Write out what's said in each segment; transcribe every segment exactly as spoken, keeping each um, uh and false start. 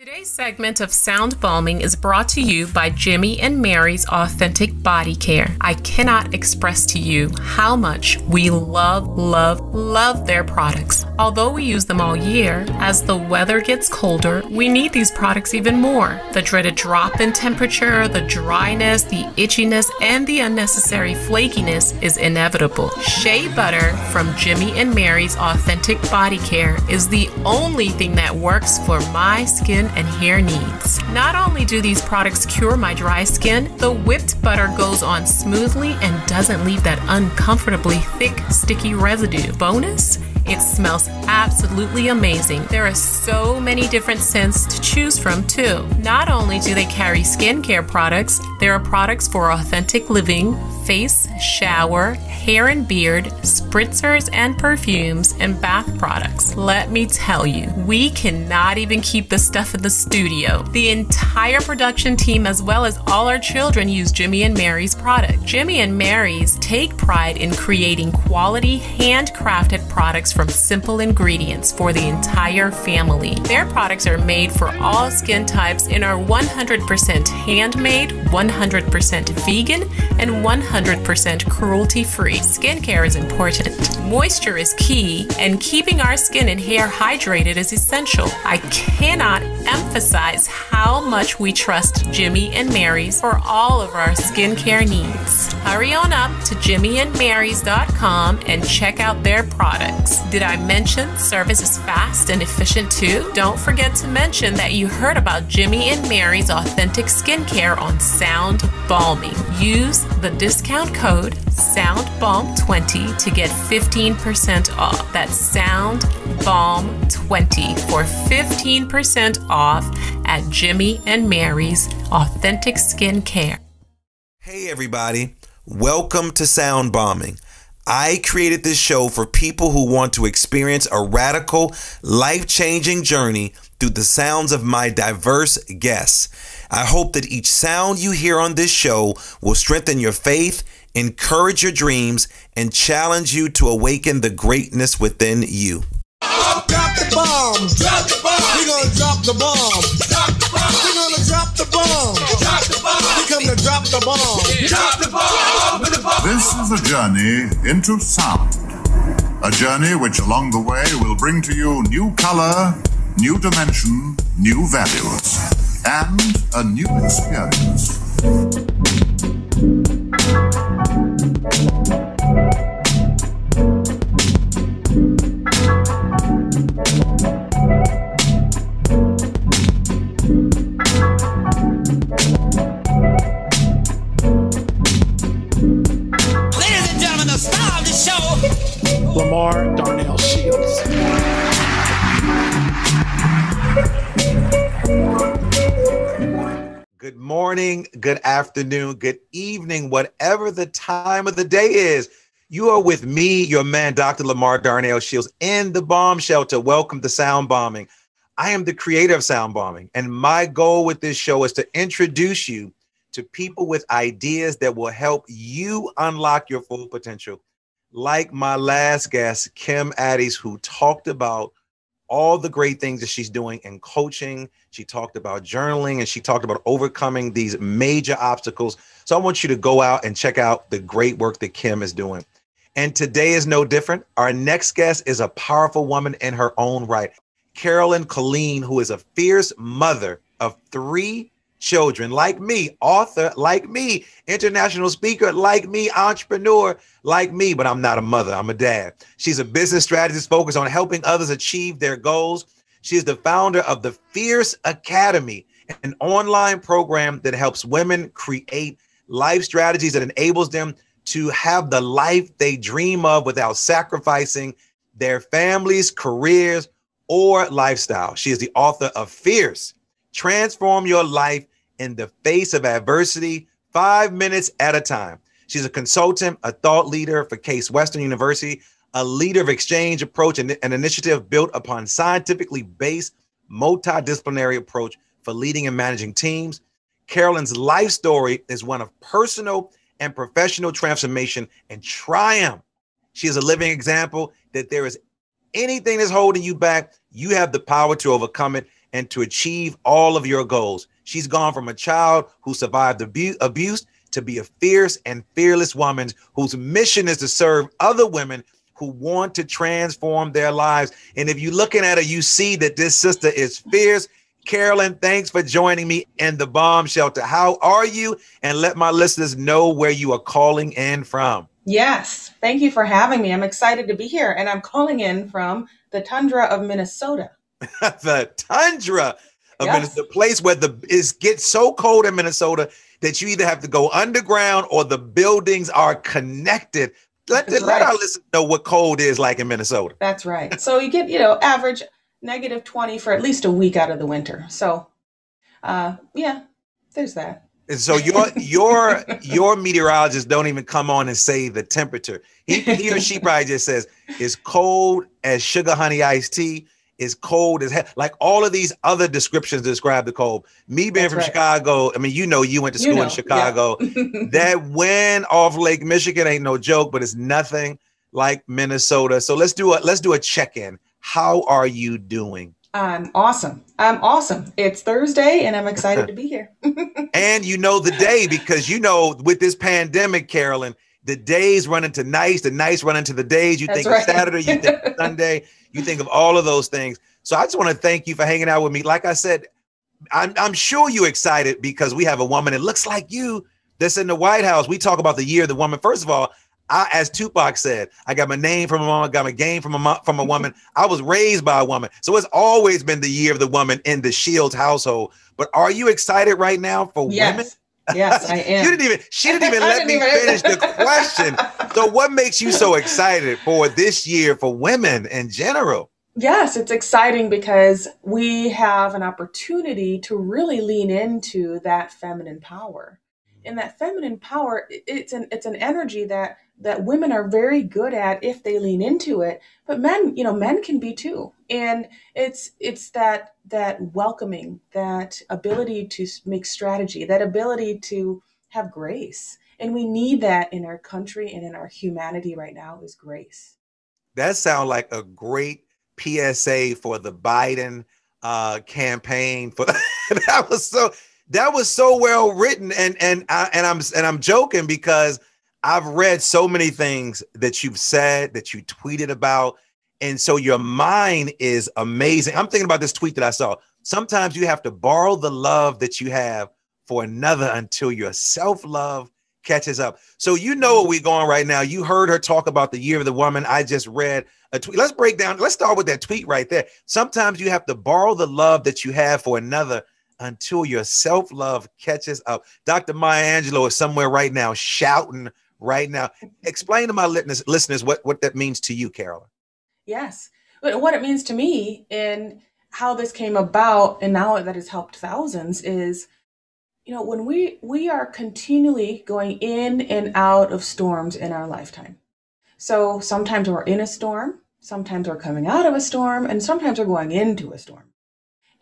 Today's segment of Sound Balming is brought to you by Jimmy and Mary's Authentic Body Care. I cannot express to you how much we love, love, love their products. Although we use them all year, as the weather gets colder, we need these products even more. The dreaded drop in temperature, the dryness, the itchiness, and the unnecessary flakiness is inevitable. Shea butter from Jimmy and Mary's Authentic Body Care is the only thing that works for my skin and hair needs. Not only do these products cure my dry skin, the whipped butter goes on smoothly and doesn't leave that uncomfortably thick, sticky residue. Bonus, it smells absolutely amazing. There are so many different scents to choose from too. Not only do they carry skincare products, there are products for authentic living, face, shower, hair and beard, spritzers and perfumes, and bath products. Let me tell you, we cannot even keep the stuff in the studio. The entire production team, as well as all our children, use Jimmy and Mary's product. Jimmy and Mary's take pride in creating quality, handcrafted products from simple ingredients for the entire family. Their products are made for all skin types and are one hundred percent handmade, one hundred percent vegan, and one hundred percent cruelty-free. Skincare is important. Moisture is key, and keeping our skin and hair hydrated is essential. I cannot emphasize how much we trust Jimmy and Mary's for all of our skincare needs. Hurry on up to jimmy and mary's dot com and check out their products. Did I mention service is fast and efficient too? Don't forget to mention that you heard about Jimmy and Mary's Authentic Skincare on Sound Balming. Use the discount code sound balm twenty to get fifteen percent off. That's sound balm twenty for fifteen percent off at Jimmy and Mary's Authentic Skincare. Hey everybody, welcome to Sound Balming. I created this show for people who want to experience a radical, life-changing journey through the sounds of my diverse guests. I hope that each sound you hear on this show will strengthen your faith, encourage your dreams, and challenge you to awaken the greatness within you. Drop the bomb. Drop the bomb. We're going to drop the bomb. Drop the bomb. We're going to drop the bomb. Drop the bomb. We come to drop the bomb. Drop the bomb. The bomb. This is a journey into sound. A journey which along the way will bring to you new color, new dimension, new values, and a new experience. Ladies and gentlemen, the star of the show, Lamar Darnell Shields. Good morning, good afternoon, good evening, whatever the time of the day is. You are with me, your man, Doctor Lamar Darnell Shields, in the bomb shelter. Welcome to Sound Bombing. I am the creator of Sound Bombing, and my goal with this show is to introduce you to people with ideas that will help you unlock your full potential. Like my last guest, Kim Addies, who talked about all the great things that she's doing in coaching. She talked about journaling, and she talked about overcoming these major obstacles. So I want you to go out and check out the great work that Kim is doing. And today is no different. Our next guest is a powerful woman in her own right, Carolyn Colleen, who is a fierce mother of three children, like me, author, like me, international speaker, like me, entrepreneur, like me, but I'm not a mother, I'm a dad. She's a business strategist focused on helping others achieve their goals. She is the founder of the Fierce Academy, an online program that helps women create life strategies that enables them to have the life they dream of without sacrificing their families, careers, or lifestyle. She is the author of Fierce, Transform Your Life in the Face of Adversity, Five Minutes at a Time. She's a consultant, a thought leader for Case Western University, a leader of exchange approach, and an initiative built upon scientifically based multidisciplinary approach for leading and managing teams. Carolyn's life story is one of personal and professional transformation and triumph. She is a living example that there is anything that's holding you back, you have the power to overcome it and to achieve all of your goals. She's gone from a child who survived abu- abuse to be a fierce and fearless woman whose mission is to serve other women who want to transform their lives. And if you're looking at her, you see that this sister is fierce. Carolyn, thanks for joining me in the Bomb Shelter. How are you? And let my listeners know where you are calling in from. Yes, thank you for having me. I'm excited to be here. And I'm calling in from the tundra of Minnesota. The tundra of yes. Minnesota, the place where the it gets so cold in Minnesota that you either have to go underground or the buildings are connected. Let, the, right. let our listeners know what cold is like in Minnesota. That's right. So you get, you know, average negative twenty for at least a week out of the winter. So, uh, yeah, there's that. And so your your your meteorologist don't even come on and say the temperature. He, he or she probably just says it's cold as sugar honey iced tea. It's cold as hell. Like all of these other descriptions describe the cold. Me being That's from right. Chicago, I mean, you know, you went to school you know, in Chicago. Yeah. That wind off Lake Michigan ain't no joke, but it's nothing like Minnesota. So let's do a let's do a check-in. How are you doing? I'm awesome. I'm awesome. It's Thursday and I'm excited to be here. And you know the day, because you know with this pandemic, Carolyn, the days run into nights, the nights run into the days. You That's think right. of Saturday, you think of Sunday, you think of all of those things. So I just want to thank you for hanging out with me. Like I said, I'm, I'm sure you're excited because we have a woman that looks like you that's in the White House. We talk about the year of the woman. First of all, I, as Tupac said, I got my name from a woman, got my game from a from a woman. I was raised by a woman. So it's always been the year of the woman in the Shields household. But are you excited right now for yes. women? Yes, I am. You didn't even, she didn't even let didn't me even finish the question. So what makes you so excited for this year for women in general? Yes, it's exciting because we have an opportunity to really lean into that feminine power. And that feminine power, it's an it's an energy that that women are very good at if they lean into it. But men, you know, men can be too. And it's it's that that welcoming, that ability to make strategy, that ability to have grace. And we need that in our country and in our humanity right now is grace. That sounds like a great P S A for the Biden uh, campaign. For that was so. That was so well written, and and I, and I'm and I'm joking because I've read so many things that you've said, that you tweeted about, and so your mind is amazing. I'm thinking about this tweet that I saw. Sometimes you have to borrow the love that you have for another until your self-love catches up. So you know where we're going right now. You heard her talk about the year of the woman. I just read a tweet. Let's break down. Let's start with that tweet right there. Sometimes you have to borrow the love that you have for another until your self-love catches up. Doctor Maya Angelou is somewhere right now, shouting right now. Explain to my listeners what, what that means to you, Carolyn. Yes. What it means to me and how this came about and now that it's helped thousands is, you know, when we, we are continually going in and out of storms in our lifetime. So sometimes we're in a storm, sometimes we're coming out of a storm, and sometimes we're going into a storm.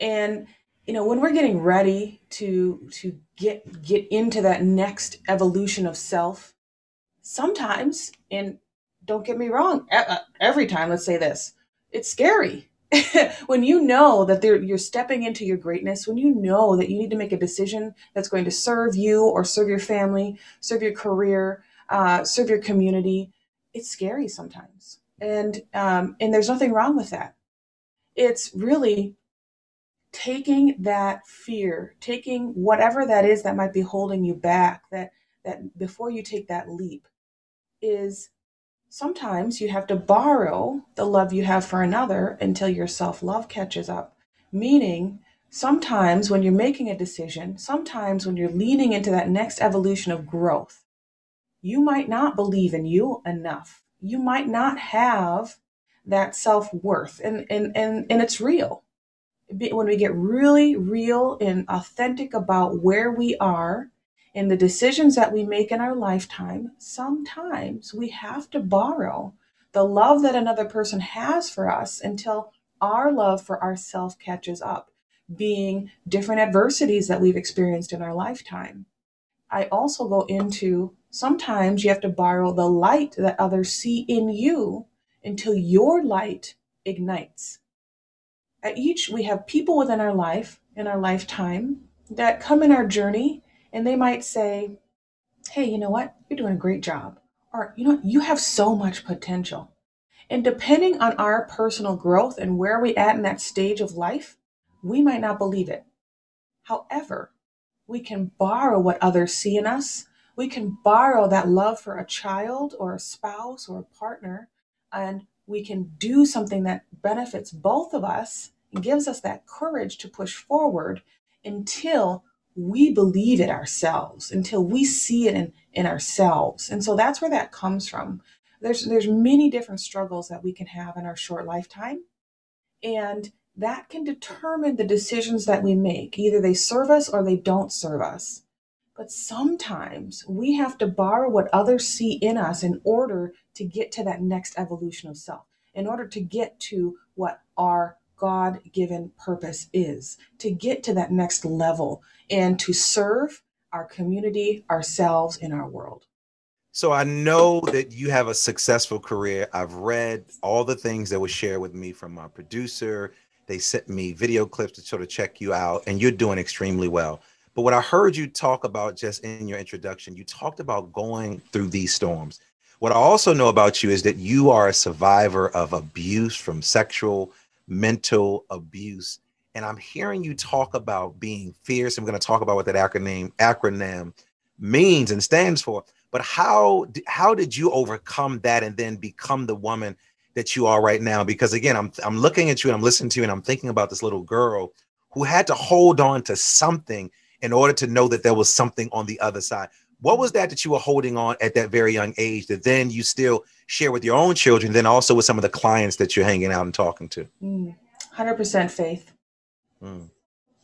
And you know, when we're getting ready to to get get into that next evolution of self, sometimes, and don't get me wrong, every time, let's say this, it's scary. When you know that you're stepping into your greatness, when you know that you need to make a decision that's going to serve you or serve your family, serve your career, uh, serve your community, it's scary sometimes. And um, and there's nothing wrong with that. It's really taking that fear, taking whatever that is that might be holding you back, that that before you take that leap, is sometimes you have to borrow the love you have for another until your self-love catches up. Meaning, sometimes when you're making a decision, sometimes when you're leaning into that next evolution of growth, you might not believe in you enough. You might not have that self-worth, and and and, and it's real. When we get really real and authentic about where we are and the decisions that we make in our lifetime, sometimes we have to borrow the love that another person has for us until our love for ourselves catches up, being different adversities that we've experienced in our lifetime. I also go into sometimes you have to borrow the light that others see in you until your light ignites. At each, we have people within our life, in our lifetime, that come in our journey, and they might say, hey, you know what? You're doing a great job. Or, you know, you have so much potential. And depending on our personal growth and where we're at in that stage of life, we might not believe it. However, we can borrow what others see in us. We can borrow that love for a child or a spouse or a partner, and we can do something that benefits both of us and gives us that courage to push forward until we believe it ourselves, until we see it in, in ourselves. And so that's where that comes from. There's, there's many different struggles that we can have in our short lifetime, and that can determine the decisions that we make. Either they serve us or they don't serve us. But sometimes we have to borrow what others see in us in order to get to that next evolution of self, in order to get to what our God-given purpose is, to get to that next level and to serve our community, ourselves, and our world. So I know that you have a successful career. I've read all the things that were shared with me from my producer. They sent me video clips to sort of check you out, and you're doing extremely well. But what I heard you talk about just in your introduction, you talked about going through these storms. What I also know about you is that you are a survivor of abuse, from sexual, mental abuse. And I'm hearing you talk about being fierce. I'm going to talk about what that acronym acronym means and stands for. But how, how did you overcome that and then become the woman that you are right now? Because again, I'm, I'm looking at you and I'm listening to you and I'm thinking about this little girl who had to hold on to something in order to know that there was something on the other side. What was that that you were holding on at that very young age that then you still share with your own children, then also with some of the clients that you're hanging out and talking to? Mm, one hundred percent faith. Mm.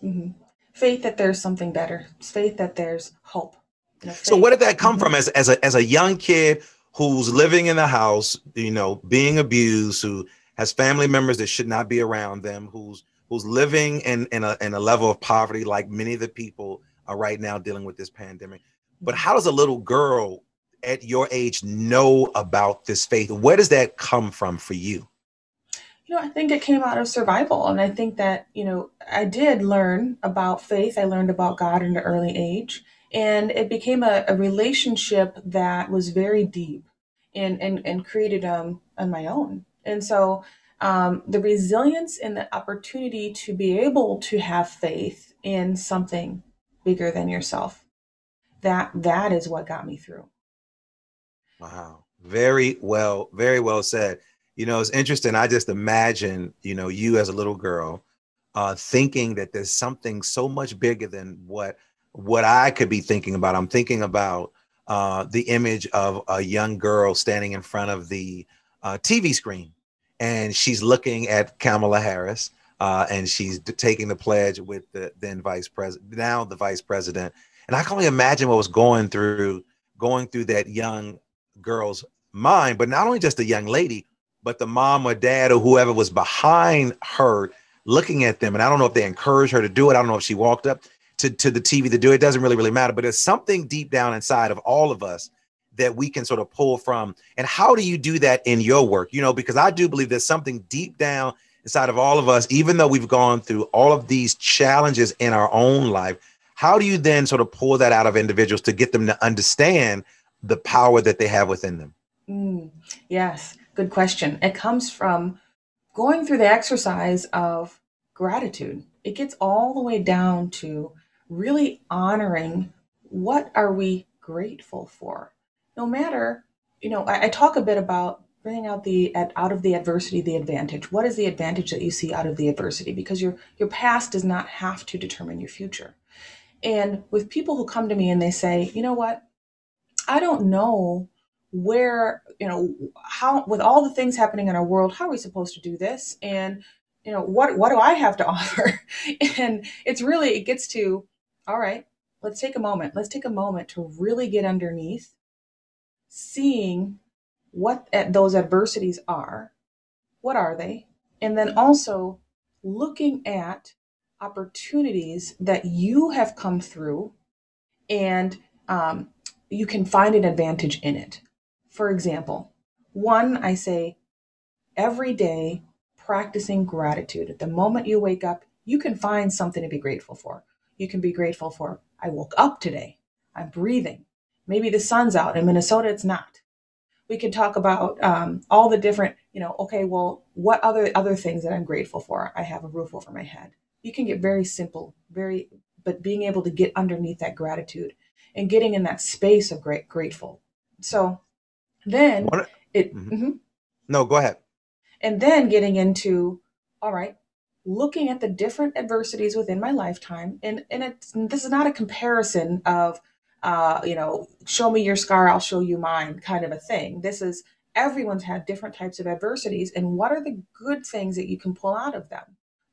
Mm-hmm. Faith that there's something better. Faith that there's hope. You know, so where did that come mm-hmm. from as, as, a, as a young kid who's living in the house, you know, being abused, who has family members that should not be around them, who's who's living in, in, a, in a level of poverty like many of the people are right now dealing with this pandemic. But how does a little girl at your age know about this faith? Where does that come from for you? You know, I think it came out of survival. And I think that, you know, I did learn about faith. I learned about God at an early age. And it became a, a relationship that was very deep and, and, and created um, on my own. And so Um, the resilience and the opportunity to be able to have faith in something bigger than yourself, that that is what got me through. Wow. Very well, very well said. You know, it's interesting. I just imagine, you know, you as a little girl uh, thinking that there's something so much bigger than what, what I could be thinking about. I'm thinking about uh, the image of a young girl standing in front of the uh, T V screen. And she's looking at Kamala Harris, uh, and she's taking the pledge with the then vice president, now the vice president. And I can only imagine what was going through, going through that young girl's mind, but not only just the young lady, but the mom or dad or whoever was behind her looking at them. And I don't know if they encouraged her to do it. I don't know if she walked up to, to the T V to do it. It doesn't really, really matter, but there's something deep down inside of all of us that we can sort of pull from. And how do you do that in your work? You know, because I do believe there's something deep down inside of all of us, even though we've gone through all of these challenges in our own life, how do you then sort of pull that out of individuals to get them to understand the power that they have within them? Mm, yes, good question. It comes from going through the exercise of gratitude. It gets all the way down to really honoring, what are we grateful for? No matter, you know, I, I talk a bit about bringing out the at, out of the adversity, the advantage. What is the advantage that you see out of the adversity? Because your your past does not have to determine your future. And with people who come to me and they say, you know what, I don't know where, you know, how, with all the things happening in our world, how are we supposed to do this? And, you know, what what do I have to offer? And it's really, it gets to, all right, let's take a moment. Let's take a moment to really get underneath, seeing what those adversities are, what are they, and then also looking at opportunities that you have come through and um, you can find an advantage in it. For example, one, I say every day practicing gratitude. The moment you wake up, you can find something to be grateful for. You can be grateful for, I woke up today. I'm breathing. Maybe the sun's out. In Minnesota, it's not. We can talk about um, all the different, you know, okay, well, what other other things that I'm grateful for? I have a roof over my head. You can get very simple, very, but being able to get underneath that gratitude and getting in that space of great grateful. So then what? it, mm-hmm. Mm-hmm. No, go ahead. And then getting into, all right, looking at the different adversities within my lifetime. And, and it's, this is not a comparison of, uh, you know, show me your scar, I'll show you mine kind of a thing. This is, everyone's had different types of adversities, and what are the good things that you can pull out of them?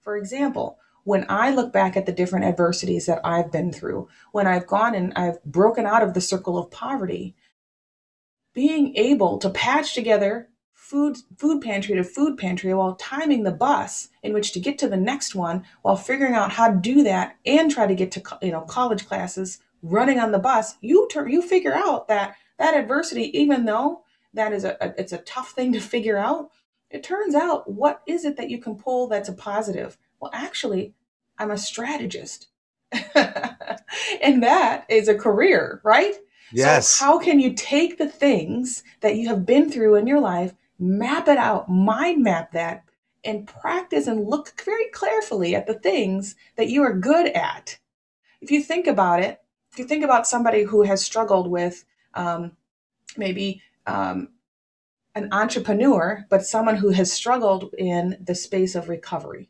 For example, when I look back at the different adversities that I've been through, when I've gone and I've broken out of the circle of poverty, being able to patch together food food pantry to food pantry while timing the bus in which to get to the next one, while figuring out how to do that and try to get to, you know, college classes, running on the bus, you ter- you figure out that that adversity, even though that is a, a it's a tough thing to figure out, it turns out, what is it that you can pull that's a positive? Well, actually, I'm a strategist. And that is a career, right? Yes. So how can you take the things that you have been through in your life, map it out, mind map that, and practice and look very carefully at the things that you are good at? If you think about it, if you think about somebody who has struggled with um, maybe um, an entrepreneur, but someone who has struggled in the space of recovery,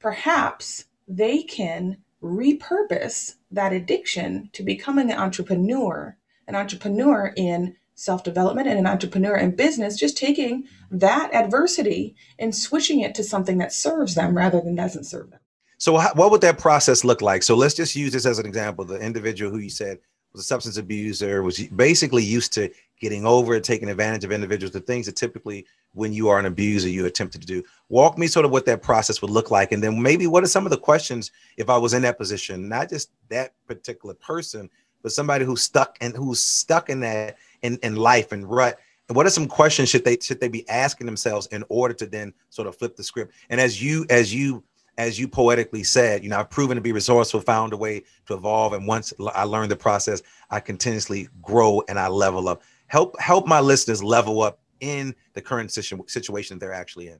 perhaps they can repurpose that addiction to becoming an entrepreneur, an entrepreneur in self-development and an entrepreneur in business, just taking that adversity and switching it to something that serves them rather than doesn't serve them. So how, what would that process look like? So let's just use this as an example. The individual who you said was a substance abuser, was basically used to getting over it, taking advantage of individuals, the things that typically when you are an abuser, you attempt to do. Walk me sort of what that process would look like. And then maybe what are some of the questions if I was in that position, not just that particular person, but somebody who's stuck and who's stuck in that in, in life and rut. And what are some questions should they should they be asking themselves in order to then sort of flip the script? And as you as you as you poetically said, you know, I've proven to be resourceful, found a way to evolve. And once I learned the process, I continuously grow and I level up. Help help my listeners level up in the current situation they're actually in.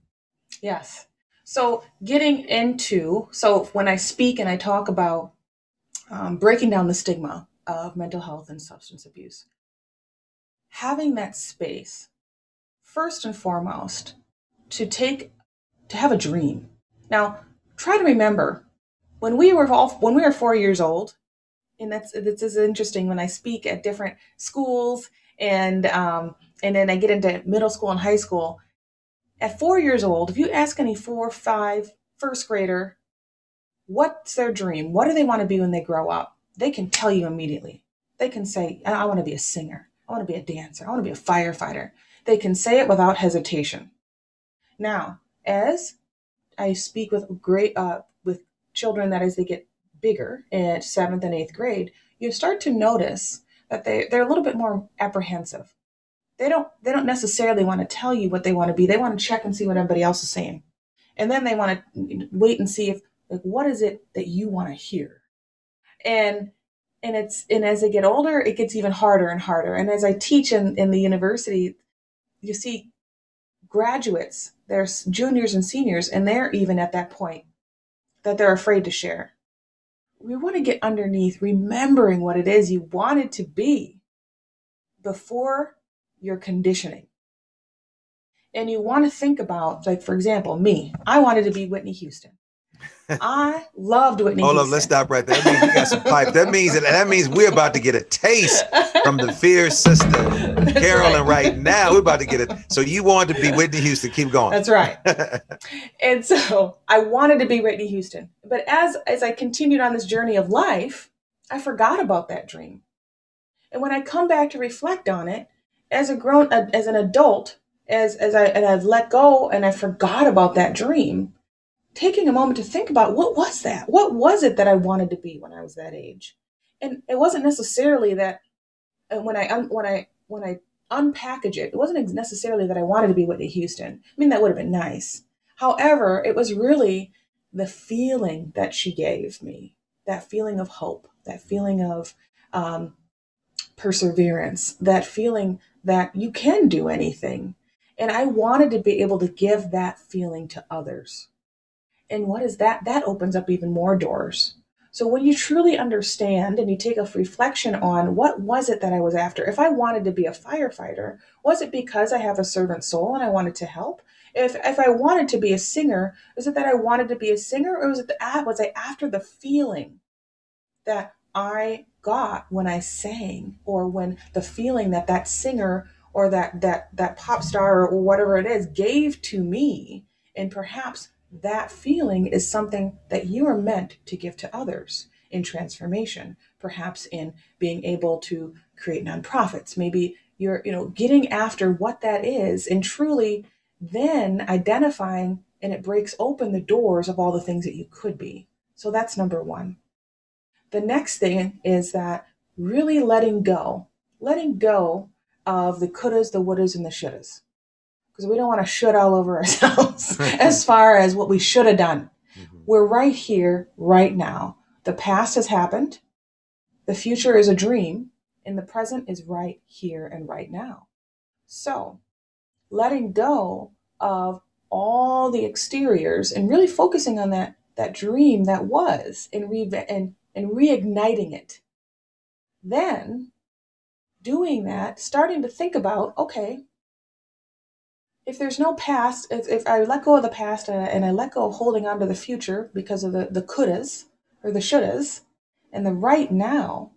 Yes. So getting into, so when I speak and I talk about um, breaking down the stigma of mental health and substance abuse, having that space, first and foremost, to take, to have a dream. Now, try to remember when we were all, when we were four years old, and that's, this is interesting when I speak at different schools and, um, and then I get into middle school and high school. At four years old, if you ask any four, five, first grader, what's their dream? What do they want to be when they grow up? They can tell you immediately. They can say, I want to be a singer. I want to be a dancer. I want to be a firefighter. They can say it without hesitation. Now, as I speak with great, uh, with children that as they get bigger at seventh and eighth grade, you start to notice that they, they're a little bit more apprehensive. They don't they don't necessarily want to tell you what they want to be. They want to check and see what everybody else is saying. And then they want to wait and see if, like, what is it that you want to hear? And and it's and as they get older, it gets even harder and harder. And as I teach in, in the university, you see graduates, they're juniors and seniors, and they're even at that point that they're afraid to share. We want to get underneath remembering what it is you wanted to be before your conditioning. And you want to think about, like, for example, me, I wanted to be Whitney Houston. I loved Whitney Hold Houston. Hold on, let's stop right there. That means you got some pipe. That means, that means we're about to get a taste from the fierce sister, Carolyn, right. right now. We're about to get it. So you wanted to be Whitney Houston. Keep going. That's right. And so I wanted to be Whitney Houston. But as, as I continued on this journey of life, I forgot about that dream. And when I come back to reflect on it, As a grown, as an adult, as as I and I've let go and I forgot about that dream, taking a moment to think about what was that? What was it that I wanted to be when I was that age? And it wasn't necessarily that when I when I when I unpackage it, it wasn't necessarily that I wanted to be Whitney Houston. I mean, that would have been nice. However, it was really the feeling that she gave me, that feeling of hope, that feeling of um, perseverance, that feeling that you can do anything. And I wanted to be able to give that feeling to others. And what is that? That opens up even more doors. So when you truly understand and you take a reflection on what was it that I was after? If I wanted to be a firefighter, was it because I have a servant soul and I wanted to help? If if I wanted to be a singer, is it that I wanted to be a singer? Or was it the, was I after the feeling that I got when I sang, or when the feeling that that singer or that that that pop star or whatever it is gave to me? And perhaps that feeling is something that you are meant to give to others in transformation, perhaps in being able to create nonprofits. Maybe you're, you know, getting after what that is and truly then identifying, and it breaks open the doors of all the things that you could be. So that's number one. The next thing is that really letting go, letting go of the couldas, the wouldas, and the shouldas. Because we don't want to should all over ourselves as far as what we should have done. Mm-hmm. We're right here, right now. The past has happened. The future is a dream. And the present is right here and right now. So letting go of all the exteriors and really focusing on that, that dream that was, and, re- and, and reigniting it. Then doing that, starting to think about, okay, if there's no past, if, if I let go of the past and I, and I let go of holding on to the future because of the, the couldas or the shouldas and the right now,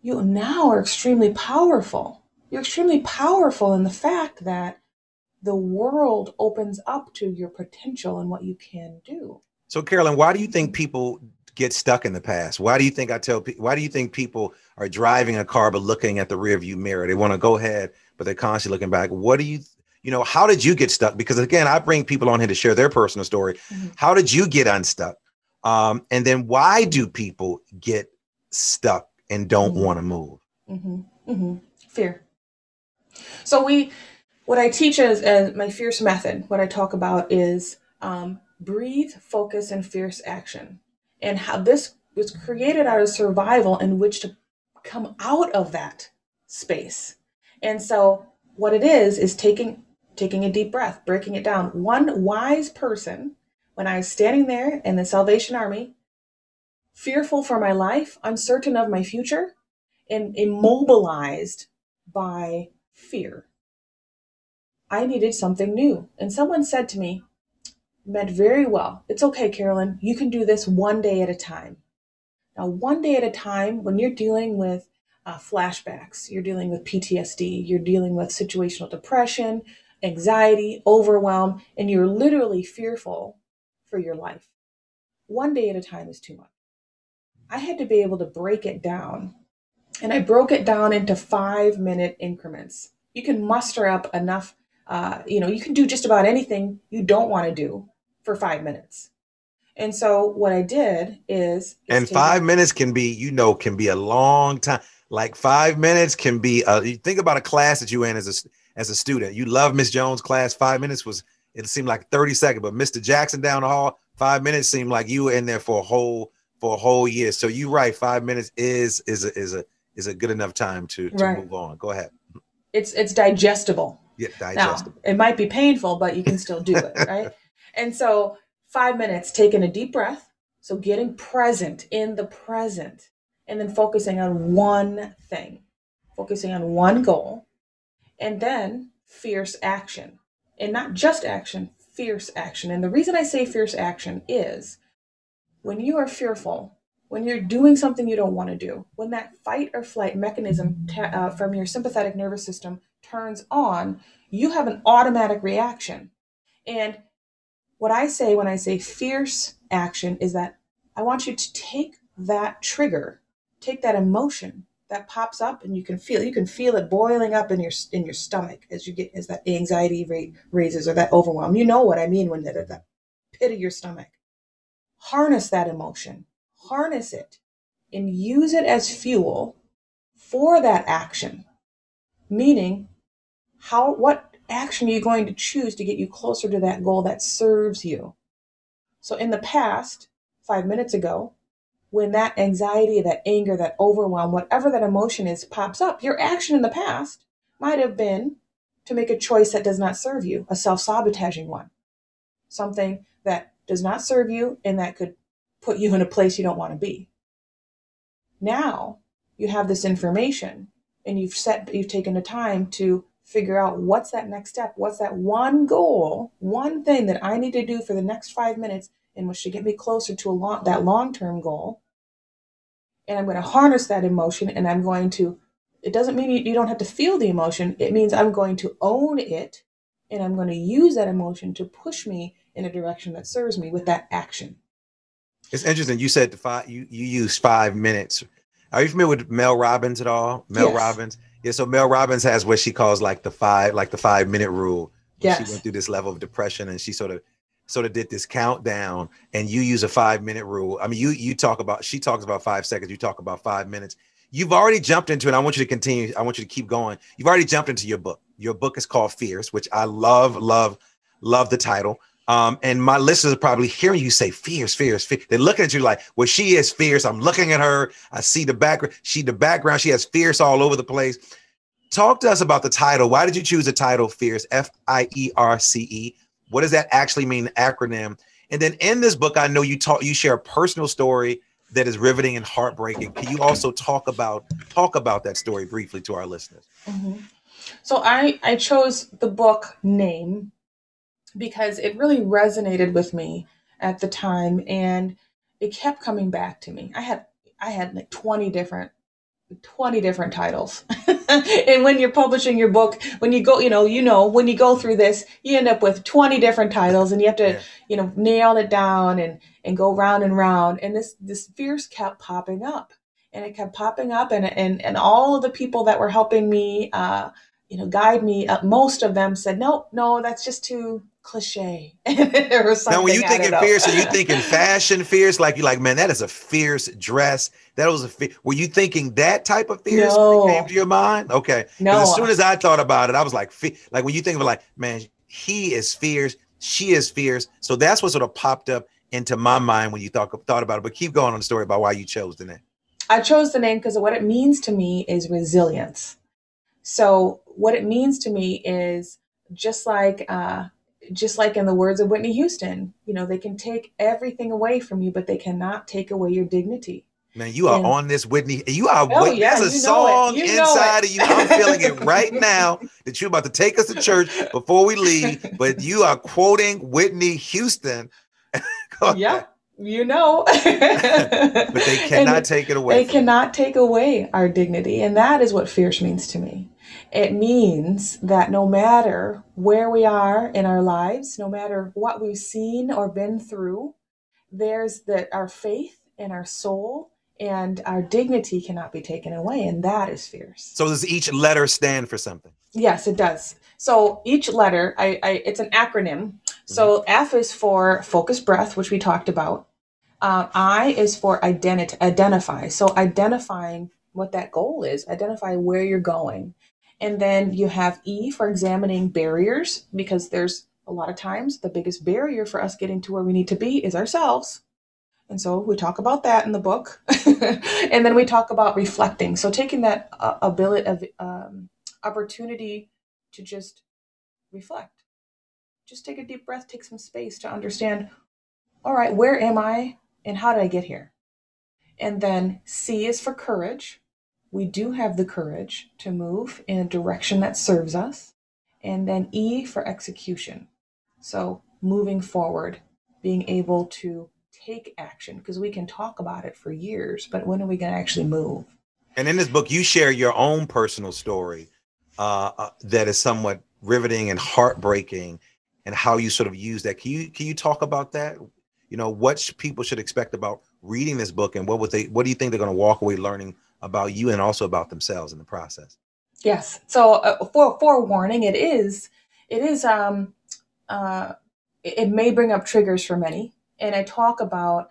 you now are extremely powerful. You're extremely powerful in the fact that the world opens up to your potential and what you can do. So, Carolyn, why do you think people get stuck in the past? Why do you think I tell pe- why do you think people are driving a car but looking at the rearview mirror? They want to go ahead, but they're constantly looking back. What do you th- You know, how did you get stuck? Because again, I bring people on here to share their personal story. Mm-hmm. How did you get unstuck? Um, and then why do people get stuck and don't mm-hmm. want to move? Mm-hmm. Mm-hmm. Fear. So we, what I teach as, as my Fierce method, what I talk about is um, breathe, focus, and fierce action. And how this was created out of survival in which to come out of that space. And so what it is, is taking Taking a deep breath, breaking it down. One wise person, when I was standing there in the Salvation Army, fearful for my life, uncertain of my future, and immobilized by fear, I needed something new. And someone said to me, meant very well, it's okay, Carolyn, you can do this one day at a time. Now, one day at a time, when you're dealing with uh, flashbacks, you're dealing with P T S D, you're dealing with situational depression, anxiety, overwhelm, and you're literally fearful for your life. One day at a time is too much. I had to be able to break it down. And I broke it down into five minute increments. You can muster up enough, uh, you know, you can do just about anything you don't want to do for five minutes. And so what I did is. And five take- minutes can be, you know, can be a long time. Like five minutes can be, a, you think about a class that you in as a As a student, you love Miss Jones' class. Five minutes was, it seemed like thirty seconds, but Mister Jackson down the hall, five minutes seemed like you were in there for a whole, for a whole year. So you're right. Five minutes is, is a, is a, is a good enough time to, to right. move on. Go ahead. It's, it's digestible. Yeah, digestible. Now, it might be painful, but you can still do it. Right. And so five minutes, taking a deep breath. So getting present in the present and then focusing on one thing, focusing on one goal. And then fierce action, and not just action, fierce action. And the reason I say fierce action is when you are fearful, when you're doing something you don't want to do, when that fight or flight mechanism ta- uh, from your sympathetic nervous system turns on, you have an automatic reaction. And what I say when I say fierce action is that I want you to take that trigger, take that emotion that pops up, and you can feel you can feel it boiling up in your in your stomach as you get as that anxiety rate raises or that overwhelm. You know what I mean when that at the pit of your stomach. Harness that emotion, harness it, and use it as fuel for that action. Meaning, how what action are you going to choose to get you closer to that goal that serves you? So in the past, five minutes ago, when that anxiety, that anger, that overwhelm, whatever that emotion is pops up, your action in the past might have been to make a choice that does not serve you, a self-sabotaging one, something that does not serve you and that could put you in a place you don't want to be. Now you have this information and you've set, you've taken the time to figure out what's that next step. What's that one goal, one thing that I need to do for the next five minutes in which to get me closer to a long, that long-term goal. And I'm going to harness that emotion and I'm going to, it doesn't mean you, you don't have to feel the emotion. It means I'm going to own it and I'm going to use that emotion to push me in a direction that serves me with that action. It's interesting. You said the five, you, you use five minutes. Are you familiar with Mel Robbins at all? Mel yes. Robbins. Yeah. So Mel Robbins has what she calls like the five, like the five minute rule. Yes. She went through this level of depression and she sort of, sort of did this countdown, and you use a five minute rule. I mean, you, you talk about, she talks about five seconds. You talk about five minutes. You've already jumped into it. I want you to continue. I want you to keep going. You've already jumped into your book. Your book is called Fierce, which I love, love, love the title. Um, and my listeners are probably hearing you say fierce, fierce, fierce. They're looking at you like, well, she is fierce. I'm looking at her. I see the background. She, the background, she has fierce all over the place. Talk to us about the title. Why did you choose the title Fierce, F I E R C E? What does that actually mean, the acronym? And then in this book, I know you talk, you share a personal story that is riveting and heartbreaking. Can you also talk about, talk about that story briefly to our listeners? Mm-hmm. So I, I chose the book name because it really resonated with me at the time and it kept coming back to me. I had, I had like twenty different, twenty different titles. And when you're publishing your book, when you go, you know, you know, when you go through this, you end up with twenty different titles and you have to, yeah. you know, nail it down and, and go round and round. And this, this fierce kept popping up and it kept popping up and, and, and all of the people that were helping me, uh, you know, guide me up. Most of them said, no, no, that's just too cliche. There was something. Now, when you thinking fierce, are you thinking fashion fierce? Like you're like, man, that is a fierce dress. That was a fierce. Were you thinking that type of fierce no. came to your mind? Okay. No. As soon as I thought about it, I was like, like when you think of it, like, man, he is fierce. She is fierce. So that's what sort of popped up into my mind when you thought, thought about it. But keep going on the story about why you chose the name. I chose the name because of what it means to me is resilience. So what it means to me is just like, uh, just like in the words of Whitney Houston, you know, they can take everything away from you, but they cannot take away your dignity. Man, you are and, on this, Whitney. You are. Oh, Whitney. Yeah, There's a song inside of you. I'm feeling it right now that you're about to take us to church before we leave. But you are quoting Whitney Houston. Yeah, you know. But they cannot and take it away. They cannot you. take away our dignity. And that is what fierce means to me. It means that no matter where we are in our lives, no matter what we've seen or been through, there's that our faith and our soul and our dignity cannot be taken away. And that is fierce. So does each letter stand for something? Yes, it does. So each letter, I, I it's an acronym. So mm-hmm. F is for focused breath, which we talked about. Uh, I is for identi- identify. So identifying what that goal is, identify where you're going. And then you have E for examining barriers, because there's a lot of times the biggest barrier for us getting to where we need to be is ourselves. And so we talk about that in the book. And then we talk about reflecting. So taking that uh, ability of um, opportunity to just reflect, just take a deep breath, take some space to understand, all right, where am I and how did I get here? And then C is for courage. We do have the courage to move in a direction that serves us. And then E for execution. So moving forward, being able to take action, because we can talk about it for years, but when are we going to actually move? And in this book, you share your own personal story uh, uh, that is somewhat riveting and heartbreaking, and how you sort of use that. Can you, can you talk about that? You know, what sh- people should expect about reading this book, and what would they, what do you think they're going to walk away learning about you and also about themselves in the process? Yes. So uh, for forewarning, it is, it is, um, uh, it, it may bring up triggers for many. And I talk about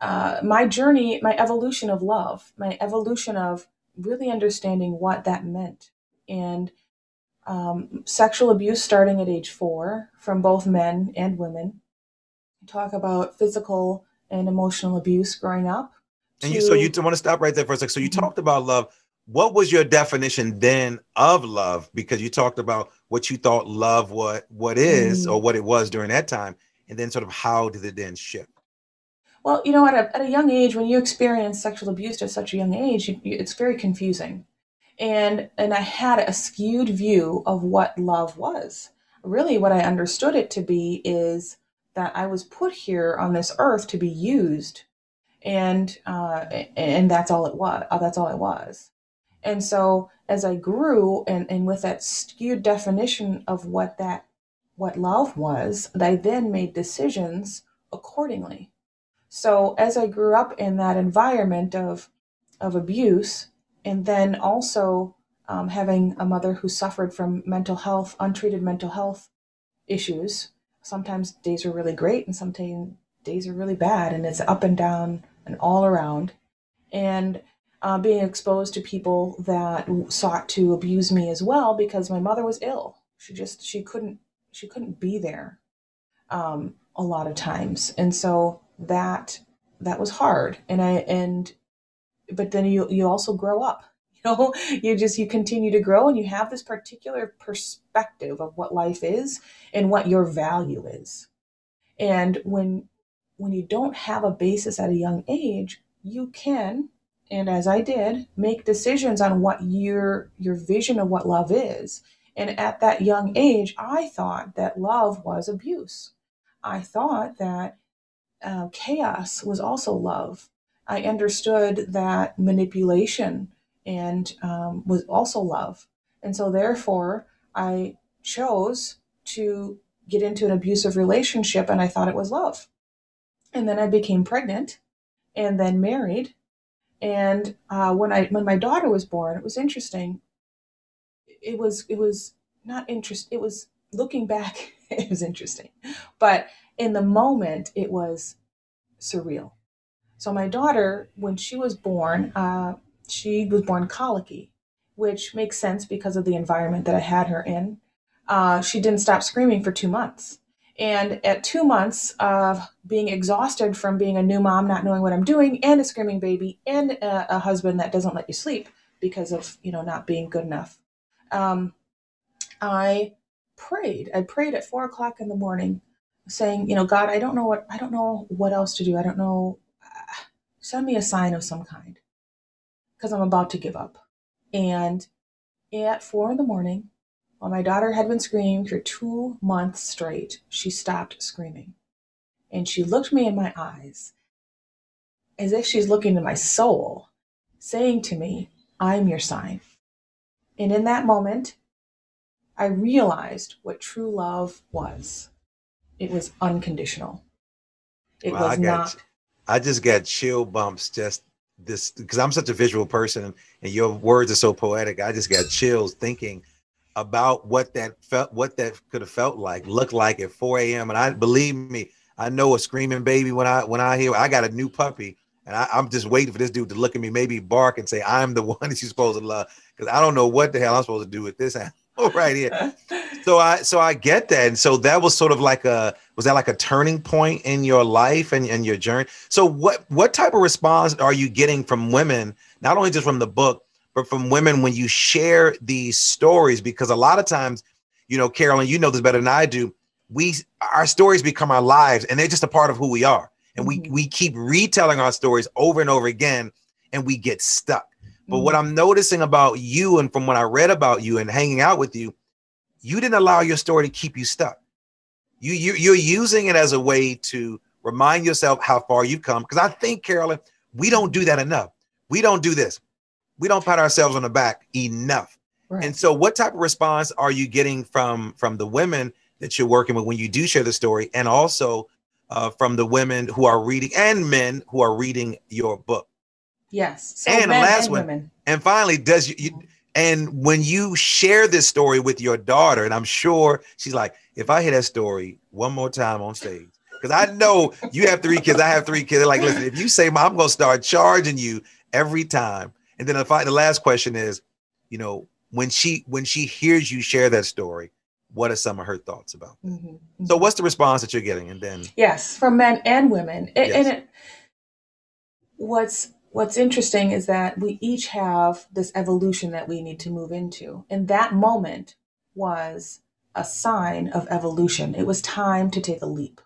uh, my journey, my evolution of love, my evolution of really understanding what that meant. And um, sexual abuse starting at age four from both men and women. We talk about physical and emotional abuse growing up. And you, so you want to stop right there for a sec. So you mm-hmm. talked about love. What was your definition then of love? Because you talked about what you thought love what what is mm-hmm. or what it was during that time, and then sort of how did it then shift? Well, you know, at a, at a young age, when you experience sexual abuse at such a young age, you, you, it's very confusing. And and I had a skewed view of what love was. Really, what I understood it to be is that I was put here on this earth to be used, and uh, and that's all it was. That's all it was. And so as I grew, and, and with that skewed definition of what that what love was, I then made decisions accordingly. So as I grew up in that environment of of abuse, and then also um, having a mother who suffered from mental health, untreated mental health issues. Sometimes days are really great, and sometimes days are really bad, and it's up and down and all around. And uh, being exposed to people that sought to abuse me as well, because my mother was ill. She just she couldn't she couldn't be there um, a lot of times, and so that that was hard. And I and. But then you you also grow up, you know, you just, you continue to grow, and you have this particular perspective of what life is and what your value is. And when, when you don't have a basis at a young age, you can, and as I did, make decisions on what your, your vision of what love is. And at that young age, I thought that love was abuse. I thought that uh, chaos was also love. I understood that manipulation and um, was also love. And so therefore, I chose to get into an abusive relationship, and I thought it was love. And then I became pregnant and then married. And uh, when I when my daughter was born, it was interesting. It was, it was not interest. It was, looking back, it was interesting. But in the moment, it was surreal. So my daughter, when she was born, uh, she was born colicky, which makes sense because of the environment that I had her in. Uh, she didn't stop screaming for two months. And at two months of being exhausted from being a new mom, not knowing what I'm doing, and a screaming baby, and a, a husband that doesn't let you sleep because of, you know, not being good enough, um, I prayed. I prayed at four o'clock in the morning, saying, you know, God, I don't know what I don't know what else to do. I don't know. Send me a sign of some kind, because I'm about to give up. And at four in the morning, while my daughter had been screaming for two months straight, she stopped screaming. And she looked me in my eyes, as if she's looking to my soul, saying to me, I'm your sign. And in that moment, I realized what true love was. It was unconditional. It well, was not... You. I just got chill bumps just this because I'm such a visual person, and your words are so poetic. I just got chills thinking about what that felt, what that could have felt like, looked like at four a m And I believe me, I know a screaming baby when I when I hear I got a new puppy, and I, I'm just waiting for this dude to look at me, maybe bark and say, I'm the one that you're supposed to love, because I don't know what the hell I'm supposed to do with this animal right here. So I so I get that. And so that was sort of like a, was that like a turning point in your life and, and your journey? So what what type of response are you getting from women, not only just from the book, but from women when you share these stories? Because a lot of times, you know, Carolyn, you know this better than I do. We, our stories become our lives, and they're just a part of who we are. And mm-hmm. we, we keep retelling our stories over and over again, and we get stuck. Mm-hmm. But what I'm noticing about you, and from what I read about you and hanging out with you, you didn't allow your story to keep you stuck. You, you, you're using it as a way to remind yourself how far you've come. Because I think, Carolyn, we don't do that enough. We don't do this. We don't pat ourselves on the back enough. Right. And so what type of response are you getting from, from the women that you're working with when you do share the story, and also uh, from the women who are reading, and men who are reading your book? Yes. So and men the last and one, women. And finally, does you... you And when you share this story with your daughter, and I'm sure she's like, if I hear that story one more time on stage, because I know you have three kids, I have three kids. They're like, listen, if you say, Mom, I'm going to start charging you every time. And then if I, the last question is, you know, when she when she hears you share that story, what are some of her thoughts about that? Mm-hmm. Mm-hmm. So what's the response that you're getting? And then yes, from men and women. It, yes. And it, what's what's interesting is that we each have this evolution that we need to move into, and that moment was a sign of evolution. It was time to take a leap.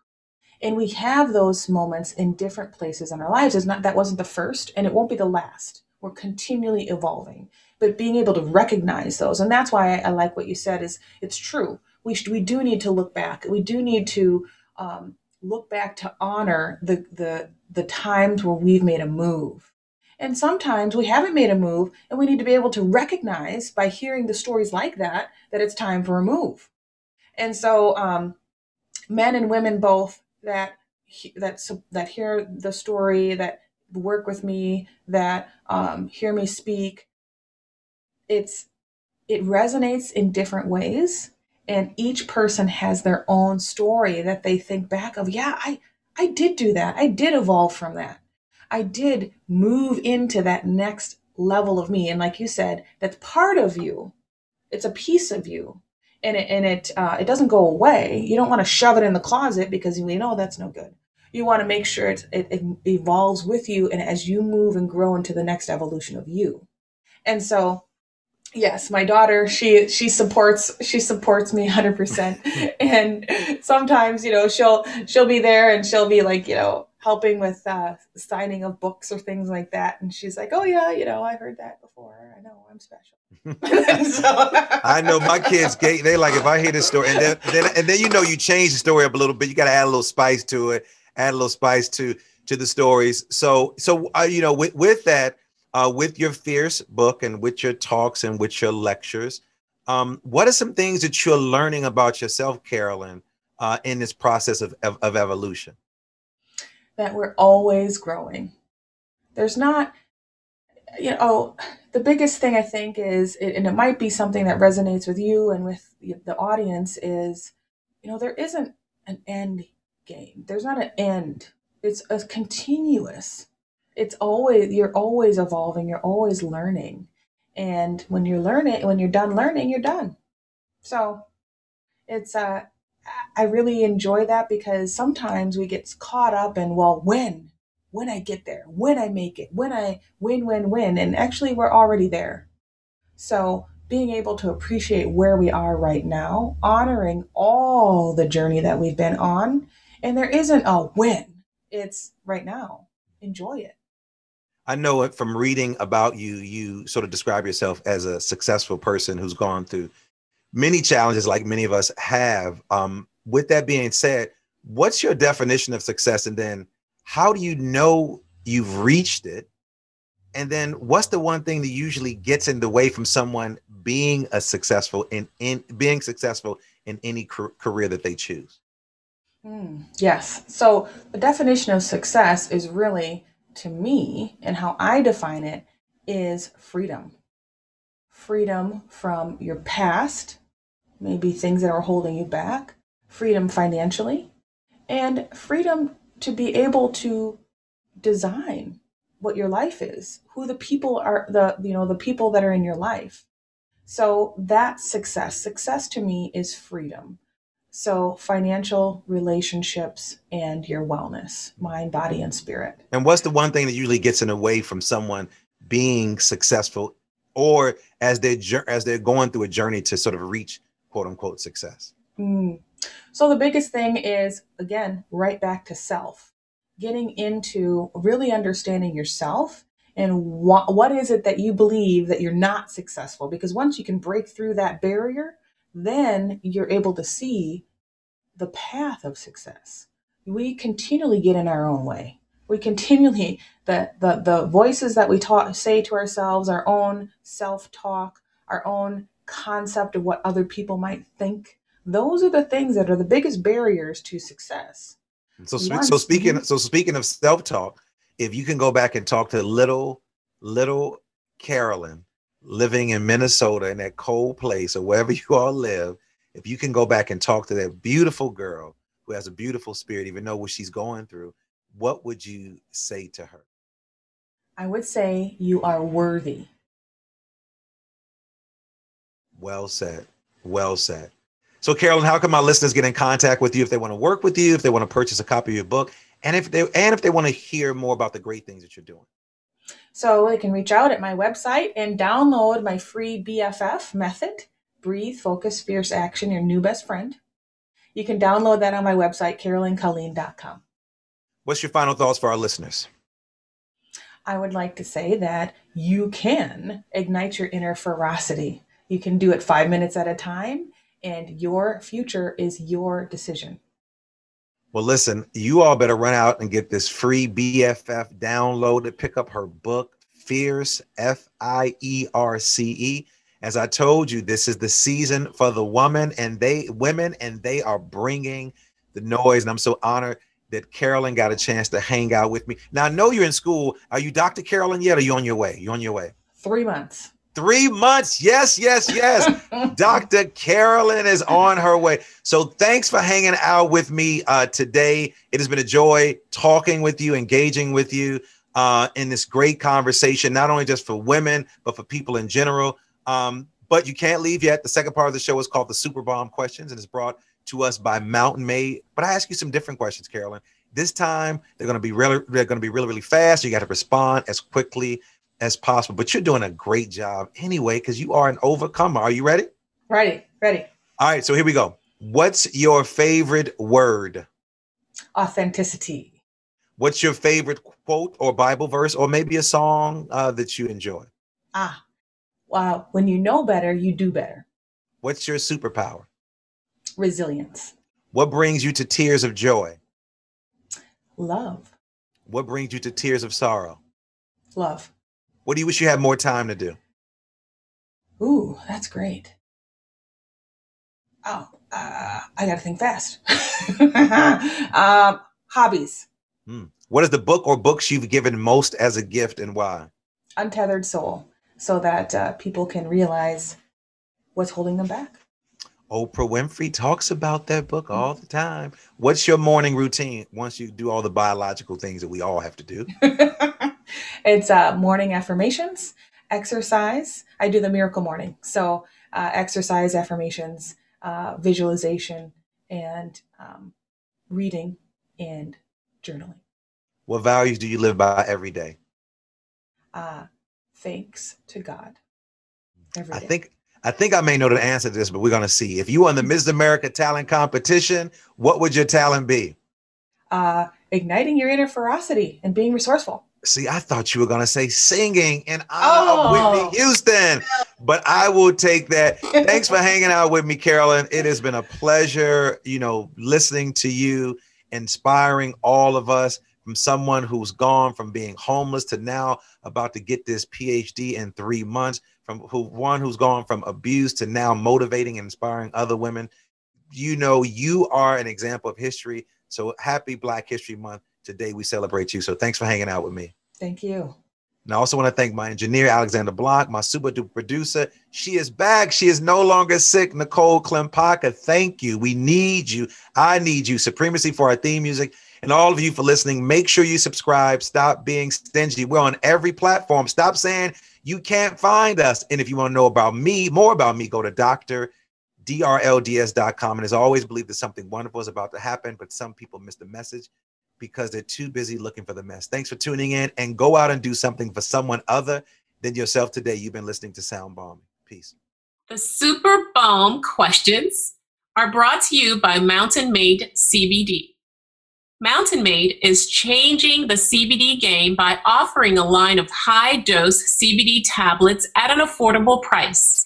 And we have those moments in different places in our lives. It's not, that wasn't the first, and it won't be the last. We're continually evolving, but being able to recognize those. And that's why I, I like what you said is it's true. We should, we do need to look back. We do need to um, look back to honor the, the, the times where we've made a move. And sometimes we haven't made a move, and we need to be able to recognize by hearing the stories like that, that it's time for a move. And so um, men and women both, that that that hear the story, that work with me, that um, hear me speak, it's it resonates in different ways, and each person has their own story that they think back of. Yeah, I I did do that. I did evolve from that. I did move into that next level of me, and like you said, that's part of you. It's a piece of you. And it and it uh, it doesn't go away. You don't want to shove it in the closet because you know that's no good. You want to make sure it, it it evolves with you, and as you move and grow into the next evolution of you. And so, yes, my daughter she she supports she supports me one hundred percent. And sometimes you know she'll she'll be there and she'll be like you know helping with uh, signing of books or things like that, and she's like, oh yeah, you know I heard that before. I know I'm special. So, I know my kids, they like, if I hear this story, and then, then and then you know you change the story up a little bit. You got to add a little spice to it, add a little spice to to the stories. So so uh, you know with with that, uh, with your Fierce book and with your talks and with your lectures, um, what are some things that you're learning about yourself, Carolyn, uh, in this process of, of of evolution? That we're always growing. There's not. You know, the biggest thing I think is, and it might be something that resonates with you and with the audience, is, you know, there isn't an end game. There's not an end. It's a continuous. It's always, you're always evolving. You're always learning. And when you're learning, when you're done learning, you're done. So it's, uh, I really enjoy that, because sometimes we get caught up in, well, when? When I get there, when I make it, when I win, win, win. And actually, we're already there. So being able to appreciate where we are right now, honoring all the journey that we've been on. And there isn't a when, it's right now. Enjoy it. I know it from reading about you, you sort of describe yourself as a successful person who's gone through many challenges like many of us have. Um, with that being said, what's your definition of success? And then how do you know you've reached it? And then what's the one thing that usually gets in the way from someone being a successful in, in being successful in any career that they choose? Mm, yes. So the definition of success is really, to me, and how I define it, is freedom. Freedom from your past, maybe things that are holding you back, freedom financially, and freedom to be able to design what your life is, who the people are, the, you know, the people that are in your life. So that's success. Success to me is freedom. So financial, relationships, and your wellness, mind, body, and spirit. And what's the one thing that usually gets in the way from someone being successful, or as they're, as they're going through a journey to sort of reach quote unquote success? Mm. So the biggest thing is, again, right back to self, getting into really understanding yourself and what, what is it that you believe that you're not successful? Because once you can break through that barrier, then you're able to see the path of success. We continually get in our own way. We continually, the, the, the voices that we talk, say to ourselves, our own self-talk, our own concept of what other people might think, those are the things that are the biggest barriers to success. So, Once so speaking, so speaking of self-talk, if you can go back and talk to little, little Carolyn living in Minnesota in that cold place or wherever you all live, if you can go back and talk to that beautiful girl who has a beautiful spirit, even though what she's going through, what would you say to her? I would say you are worthy. Well said. Well said. So, Carolyn, how can my listeners get in contact with you if they want to work with you, if they want to purchase a copy of your book, and if they and if they want to hear more about the great things that you're doing? So they can reach out at my website and download my free B F F method, Breathe, Focus, Fierce Action, Your New Best Friend. You can download that on my website, carolyn colleen dot com. What's your final thoughts for our listeners? I would like to say that you can ignite your inner ferocity. You can do it five minutes at a time, and your future is your decision. Well, listen, you all better run out and get this free B F F downloaded. Pick up her book, Fierce, F I E R C E. As I told you, this is the season for the woman and they women, and they are bringing the noise. And I'm so honored that Carolyn got a chance to hang out with me. Now, I know you're in school. Are you Doctor Carolyn yet? Or are you on your way? You on your way? Three months. Three months. Yes, yes, yes. Doctor Carolyn is on her way. So thanks for hanging out with me uh, today. It has been a joy talking with you, engaging with you uh, in this great conversation, not only just for women, but for people in general. Um, but you can't leave yet. The second part of the show is called the Super Bomb Questions, and it's brought to us by Mountain Made. But I ask you some different questions, Carolyn. This time, they're going to be really, they're going to be really, really fast. You got to respond as quickly as possible, but you're doing a great job anyway, because you are an overcomer. Are you ready? Ready, ready. All right, so here we go. What's your favorite word? Authenticity. What's your favorite quote or Bible verse, or maybe a song uh, that you enjoy? Ah, wow. When you know better, you do better. What's your superpower? Resilience. What brings you to tears of joy? Love. What brings you to tears of sorrow? Love. What do you wish you had more time to do? Ooh, that's great. Oh, uh, I got to think fast. uh, hobbies. Hmm. What is the book or books you've given most as a gift, and why? Untethered Soul, so that uh, people can realize what's holding them back. Oprah Winfrey talks about that book all the time. What's your morning routine once you do all the biological things that we all have to do? It's uh, morning affirmations, exercise. I do the miracle morning. So uh, exercise, affirmations, uh, visualization, and um, reading and journaling. What values do you live by every day? Uh, thanks to God. Every I day. think. I think I may know the answer to this, but we're going to see. If you won the Miss America talent competition, what would your talent be? Uh, igniting your inner ferocity and being resourceful. See, I thought you were going to say singing and oh, Whitney Houston, but I will take that. Thanks for hanging out with me, Carolyn. It has been a pleasure, you know, listening to you, inspiring all of us, from someone who's gone from being homeless to now about to get this P H D in three months. From who, one who's gone from abuse to now motivating and inspiring other women. You know, you are an example of history. So happy Black History Month. Today we celebrate you. So thanks for hanging out with me. Thank you. And I also want to thank my engineer, Alexander Blanc, my super duper producer. She is back. She is no longer sick. Nicole Klempacker, thank you. We need you. I need you. Supremacy for our theme music. And all of you for listening. Make sure you subscribe. Stop being stingy. We're on every platform. Stop saying you can't find us. And if you want to know about me, more about me, go to D R D R L D S dot com. And as always, believe that something wonderful is about to happen, but some people miss the message because they're too busy looking for the mess. Thanks for tuning in, and go out and do something for someone other than yourself today. You've been listening to Sound Balming. Peace. The Super Balm questions are brought to you by Mountain Made C B D. Mountain Made is changing the C B D game by offering a line of high-dose C B D tablets at an affordable price.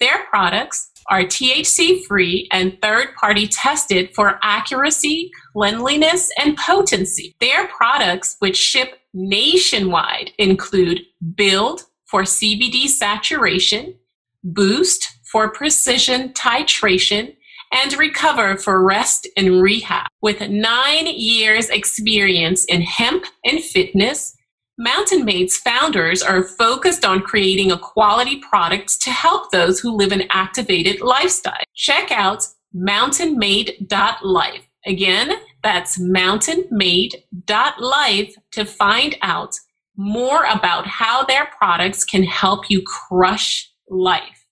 Their products are T H C-free and third-party tested for accuracy, cleanliness, and potency. Their products, which ship nationwide, include Build for C B D saturation, Boost for precision titration, and Recover for rest and rehab. With nine years experience in hemp and fitness, Mountain Made's founders are focused on creating a quality product to help those who live an activated lifestyle. Check out mountain made dot life. Again, that's mountain made dot life to find out more about how their products can help you crush life.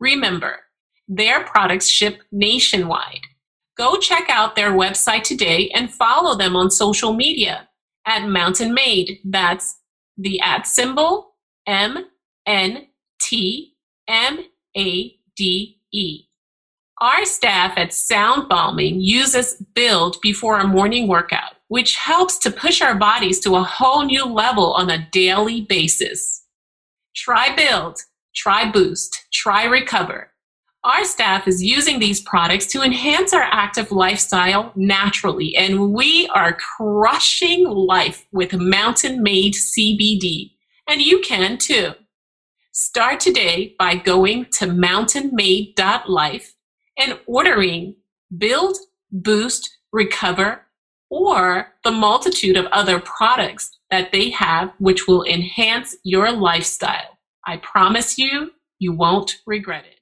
Remember, their products ship nationwide. Go check out their website today and follow them on social media at Mountain Made. That's the at symbol M N T M A D E. Our staff at Sound Balming uses Build before a morning workout, which helps to push our bodies to a whole new level on a daily basis. Try Build, try Boost, try Recover. Our staff is using these products to enhance our active lifestyle naturally, and we are crushing life with Mountain Made C B D, and you can too. Start today by going to mountain made dot life and ordering Build, Boost, Recover, or the multitude of other products that they have, which will enhance your lifestyle. I promise you, you won't regret it.